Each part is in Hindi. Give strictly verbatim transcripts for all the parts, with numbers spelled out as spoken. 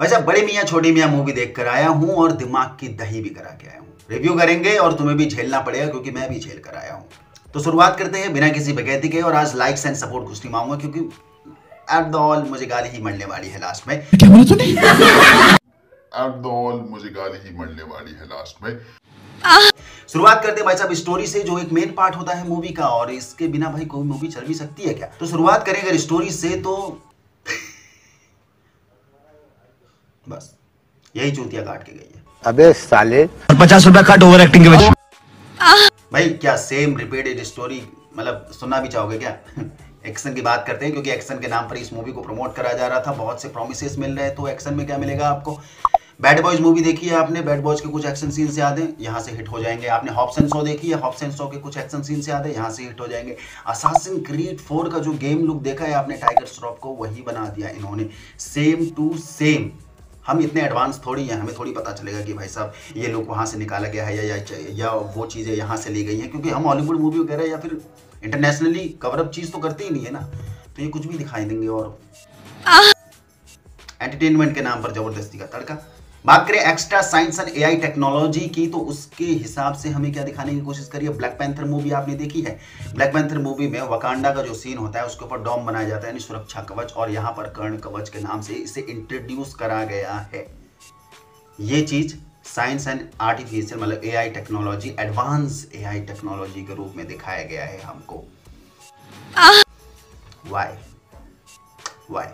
वैसे बड़े मियां छोटे मियां मूवी देखकर आया हूं और दिमाग की दही भी करा के आया हूं। रिव्यू करेंगे और तुम्हें भी झेलना पड़ेगा क्योंकि मैं भी झेल कर आया हूं। तो शुरुआत करते हैं बिना किसी बकैती के, और आज लाइक्स एंड सपोर्ट कुछ नहीं मांगूंगा क्योंकि एट द ऑल मुझे गाली ही मरने वाली है लास्ट में। क्या बोला तूने? एट द ऑल मुझे गाली ही मरने वाली है लास्ट में। शुरुआत करते भाई साहब स्टोरी से, जो एक मेन पार्ट होता है मूवी का, और इसके बिना भाई कोई मूवी चल भी सकती है क्या? तो शुरुआत करें अगर स्टोरी से तो बस यही चूतिया काट के गई है। अबे साले पचास रुपया कट ओवर एक्टिंग के वजह भाई। क्या सेम रिपीटेड स्टोरी मतलब सुनना भी चाहोगे क्या? एक्शन की बात करते हैं क्योंकि एक्शन के नाम पर इस मूवी को प्रमोट करा जा रहा था, बहुत से प्रोमिसेस मिल रहे हैं। तो एक्शन में क्या मिलेगा आपको? बैड बॉयज मूवी देखी है आपने, बैड बॉयज के कुछ एक्शन सीन्स याद हैं, यहाँ से हिट हो जाएंगे। आपने हॉब्स एंड शॉ देखी है, हॉब्स एंड शॉ के कुछ एक्शन सीन्स याद है, यहाँ से हिट हो जाएंगे। असासिन क्रीड फोर का जो गेम लुक देखा है आपने टाइगर श्रॉफ को, वही बना दिया इन्होंने सेम टू सेम। हम इतने एडवांस थोड़ी हैं, हमें थोड़ी पता चलेगा कि भाई साहब ये लोग वहाँ से निकाला गया है या या, या वो चीज़ें यहाँ से ली गई हैं, क्योंकि हम हॉलीवुड मूवी वगैरह या फिर इंटरनेशनली कवरअप चीज़ तो करते ही नहीं है ना। तो ये कुछ भी दिखाई देंगे और एंटरटेनमेंट के नाम पर जबरदस्ती का तड़का। बात करें extra science and AI technology की, तो उसके हिसाब से हमें क्या दिखाने की कोशिश करिए। ब्लैक पैंथर मूवी आपने देखी है, ब्लैक पैंथर मूवी में वकांडा का जो सीन होता है उसके ऊपर डॉम बनाया जाता है यानी सुरक्षा कवच, और यहाँ पर कर्ण कवच के नाम से इसे इंट्रोड्यूस करा गया है। ये चीज साइंस एंड आर्टिफिशियल मतलब AI technology, advance AI technology के रूप में दिखाया गया है हमको। वाई वाई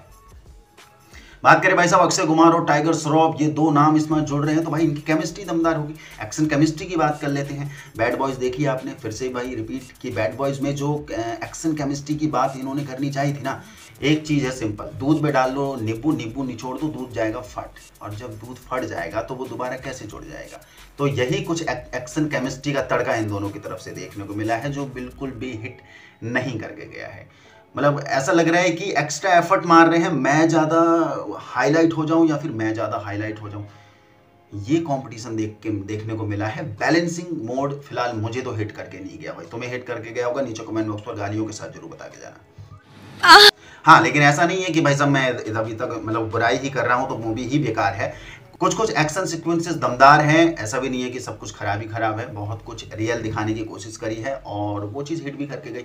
बात करें भाई साहब अक्षय कुमार और टाइगर श्रॉफ, ये दो नाम इसमें जुड़ रहे हैं तो भाई इनकी केमिस्ट्री दमदार होगी। एक्शन केमिस्ट्री की बात कर लेते हैं। बैड बॉयज देखी आपने, फिर से भाई रिपीट कि बैड बॉयज में जो एक्शन केमिस्ट्री की बात इन्होंने करनी चाहिए थी ना, एक चीज़ है सिंपल, दूध में डाल लो नींबू, नींबू निचोड़ दो दूध जाएगा फट, और जब दूध फट जाएगा तो वो दोबारा कैसे जुड़ जाएगा। तो यही कुछ एक्शन केमिस्ट्री का तड़का इन दोनों की तरफ से देखने को मिला है, जो बिल्कुल भी हिट नहीं करके गया है। मतलब ऐसा लग रहा है कि एक्स्ट्रा एफर्ट मार रहे हैं, मैं ज़्यादा हाईलाइट हो जाऊं या फिर मैं ज़्यादा हाईलाइट हो जाऊं, ये कंपटीशन देख के देखने को मिला है। बैलेंसिंग मोड फिलहाल मुझे तो हिट करके नहीं गया भाई, तुम्हें हिट करके गया होगा। नीचे कमेंट बॉक्स पर गालियों के साथ जरूर बता के जाना। हाँ लेकिन ऐसा नहीं है कि भाई साहब मैं अभी तक मतलब बुराई ही कर रहा हूँ तो मूवी ही बेकार है। कुछ कुछ एक्शन सिक्वेंसेस दमदार हैं, ऐसा भी नहीं है कि सब कुछ खराब ही खराब है। बहुत कुछ रियल दिखाने की कोशिश करी है और वो चीज़ हिट भी करके गई।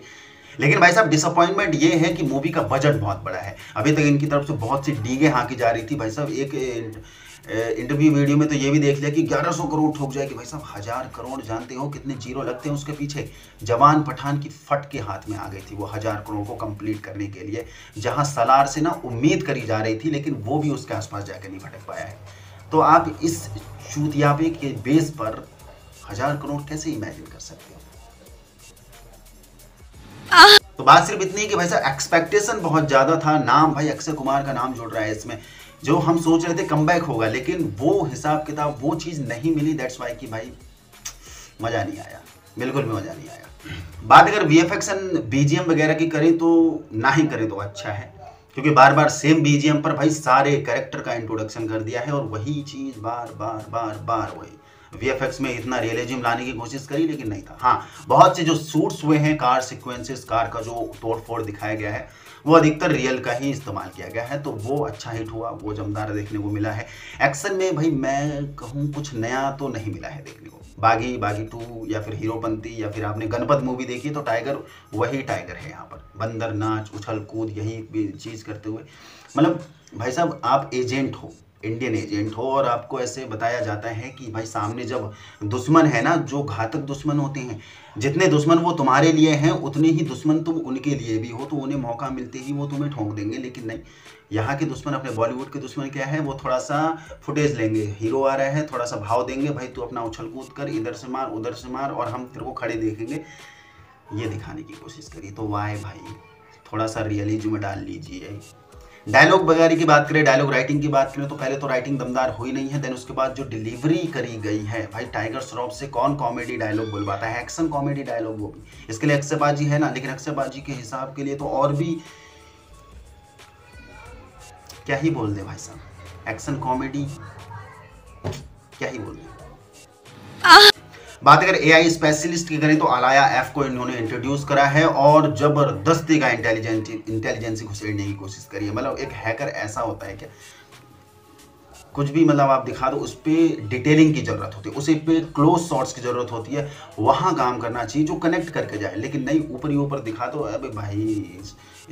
लेकिन भाई साहब डिसअपॉइंटमेंट ये है कि मूवी का बजट बहुत बड़ा है। अभी तक इनकी तरफ से बहुत सी डीगे हाँकी जा रही थी भाई साहब। एक इंटरव्यू वीडियो में तो ये भी देख लिया कि ग्यारह सौ करोड़ ठोक जाए कि भाई साहब हजार करोड़ जानते हो कितने जीरो लगते हैं उसके पीछे। जवान पठान की फट के हाथ में आ गई थी वो हजार करोड़ को कंप्लीट करने के लिए, जहाँ सलार से ना उम्मीद करी जा रही थी लेकिन वो भी उसके आसपास जाकर नहीं भटक पाया है। तो आप इस चूतियापे के बेस पर हजार करोड़ कैसे इमेजिन कर सकते हो? तो बात सिर्फ इतनी है कि भाई साहब एक्सपेक्टेशन बहुत ज़्यादा था। नाम भाई अक्षय कुमार का नाम जुड़ रहा है इसमें, जो हम सोच रहे थे कमबैक होगा लेकिन वो हिसाब किताब वो चीज़ नहीं मिली। दैट्स वाई कि भाई मज़ा नहीं आया, बिल्कुल भी मज़ा नहीं आया। बात अगर V F X and B G M वगैरह की करें तो ना ही करें तो अच्छा है, क्योंकि बार बार सेम बी जी एम पर भाई सारे कैरेक्टर का इंट्रोडक्शन कर दिया है और वही चीज़ बार बार बार बार वही। वीएफएक्स में इतना रियलिज्म लाने की कोशिश करी लेकिन नहीं था। हाँ बहुत से जो सूट्स हुए हैं, कार सीक्वेंसेस, कार का जो तोड़फोड़ दिखाया गया है वो अधिकतर रियल का ही इस्तेमाल किया गया है, तो वो अच्छा हिट हुआ, वो जमदार देखने को मिला है। एक्शन में भाई मैं कहूँ कुछ नया तो नहीं मिला है देखने को। बागी बागी टू या फिर हीरोपंती या फिर आपने गणपत मूवी देखी तो टाइगर वही टाइगर है यहाँ पर, बंदर नाच उछल कूद यही चीज़ करते हुए। मतलब भाई साहब आप एजेंट हो, इंडियन एजेंट हो, और आपको ऐसे बताया जाता है कि भाई सामने जब दुश्मन है ना, जो घातक दुश्मन होते हैं, जितने दुश्मन वो तुम्हारे लिए हैं उतने ही दुश्मन तुम उनके लिए भी हो, तो उन्हें मौका मिलते ही वो तुम्हें ठोंक देंगे। लेकिन नहीं, यहाँ के दुश्मन अपने बॉलीवुड के दुश्मन क्या है, वो थोड़ा सा फुटेज लेंगे, हीरो आ रहा है थोड़ा सा भाव देंगे, भाई तू अपना उछल कूद कर, इधर से मार उधर से मार और हम तेरे को खड़े देखेंगे, ये दिखाने की कोशिश करी। तो वाह भाई थोड़ा सा रियलिज्म में डाल लीजिए। डायलॉग वगैरह की बात करें, डायलॉग राइटिंग की बात करें तो पहले तो राइटिंग दमदार हुई नहीं है, देन उसके बाद जो डिलीवरी करी गई है भाई टाइगर श्रॉफ से कौन कॉमेडी डायलॉग बोल पाता है। एक्शन कॉमेडी डायलॉग वो भी इसके लिए अक्षयबाजी है ना, लेकिन अक्षयबाजी के हिसाब के लिए तो और भी क्या ही बोल दे भाई साहब, एक्शन कॉमेडी क्या ही बोल दे। बात अगर एआई स्पेशलिस्ट की करें तो अलाया एफ को इन्होंने इंट्रोड्यूस करा है और जबरदस्ती का इंटेलिजेंट इंटेलिजेंसी घुसेड़ने की कोशिश करी है। मतलब एक हैकर ऐसा होता है क्या? कुछ भी मतलब आप दिखा दो, उस पर डिटेलिंग की ज़रूरत होती है, उसे पे क्लोज शॉट्स की ज़रूरत होती है, वहाँ काम करना चाहिए जो कनेक्ट करके जाए। लेकिन नहीं ऊपर ही ऊपर दिखा दो, अबे भाई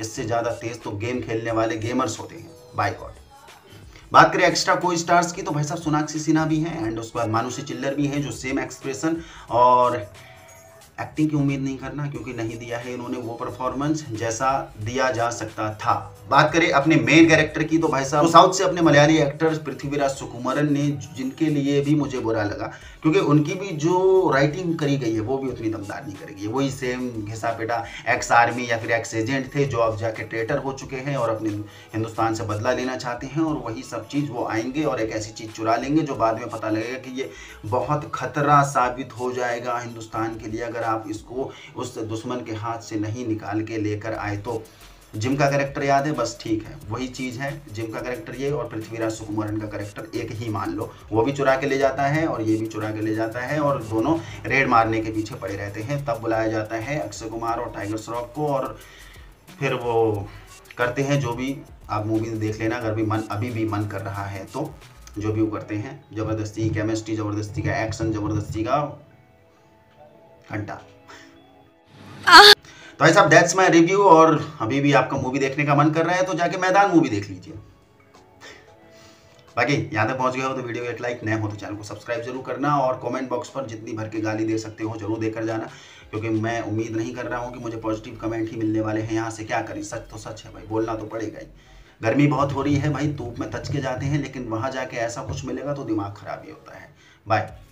इससे ज़्यादा तेज़ तो गेम खेलने वाले गेमर्स होते हैं, बाय गॉड। बात करें एक्स्ट्रा को स्टार्स की तो भाई साहब सोनाक्षी सिन्हा भी हैं एंड उसके बाद मानुषी छिल्लर भी हैं, जो सेम एक्सप्रेशन और एक्टिंग की उम्मीद नहीं करना, क्योंकि नहीं दिया है इन्होंने वो परफॉर्मेंस जैसा दिया जा सकता था। बात करें अपने मेन कैरेक्टर की तो भाई साहब तो साउथ से अपने मलयाली एक्टर पृथ्वीराज सुकुमरन ने, जिनके लिए भी मुझे बुरा लगा क्योंकि उनकी भी जो राइटिंग करी गई है वो भी उतनी दमदार नहीं करी गई है। वही सेम घिसा पेटा एक्स आर्मी या फिर एक्स एजेंट थे जो अब जाके ट्रेटर हो चुके हैं और अपने हिंदुस्तान से बदला लेना चाहते हैं, और वही सब चीज़ वो आएंगे और एक ऐसी चीज़ चुरा लेंगे जो बाद में पता लगेगा कि ये बहुत खतरा साबित हो जाएगा हिंदुस्तान के लिए अगर आप इसको उस दुश्मन के हाथ से नहीं निकाल के लेकर आए। तो जिम का कैरेक्टर याद है, बस ठीक है वही चीज़ है, जिम का कैरेक्टर ये और पृथ्वीराज सुकुमरन का कैरेक्टर एक ही मान लो, वो भी चुरा के ले जाता है और ये भी चुरा के ले जाता है और दोनों रेड मारने के पीछे पड़े रहते हैं। तब बुलाया जाता है अक्षय कुमार और टाइगर श्रॉफ को और फिर वो करते हैं जो भी, आप मूवीज देख लेना अगर भी मन अभी भी मन कर रहा है तो, जो भी वो करते हैं ज़बरदस्ती केमिस्ट्री, ज़बरदस्ती का एक्शन, ज़बरदस्ती का घंटा। तो भाई साहब दैट्स माय रिव्यू, और अभी भी आपका मूवी देखने का मन कर रहा है तो जाके मैदान मूवी देख लीजिए। बाकी यहाँ तक पहुँच गए हो तो वीडियो एक लाइक, नए हो तो चैनल को सब्सक्राइब जरूर करना और कमेंट बॉक्स पर जितनी भर के गाली दे सकते हो जरूर देकर जाना, क्योंकि मैं उम्मीद नहीं कर रहा हूँ कि मुझे पॉजिटिव कमेंट ही मिलने वाले हैं। यहाँ से क्या करें, सच तो सच है भाई, बोलना तो पड़ेगा ही। गर्मी बहुत हो रही है भाई, धूप में तच के जाते हैं, लेकिन वहाँ जाके ऐसा कुछ मिलेगा तो दिमाग खराब ही होता है। बाय।